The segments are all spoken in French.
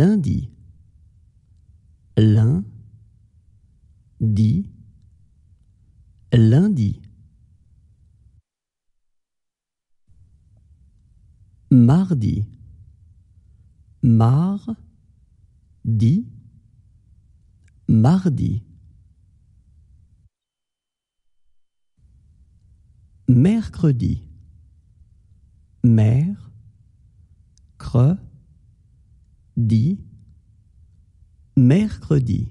lundi, lin, di, lundi. Mardi, mar, di, mardi. Mercredi, mer, cre, di, mercredi.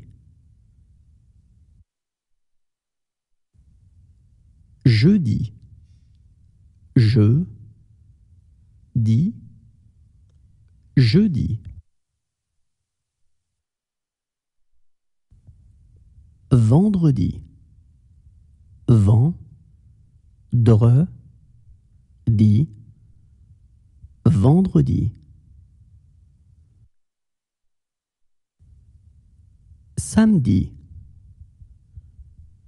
Jeudi, je, dit, jeudi. Vendredi, vent, dre, dit, vendredi. Samedi,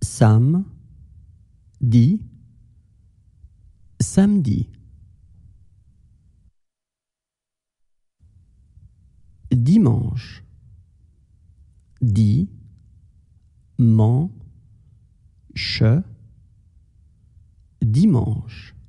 sam, dit, samedi. Dimanche, di, man, che, dimanche.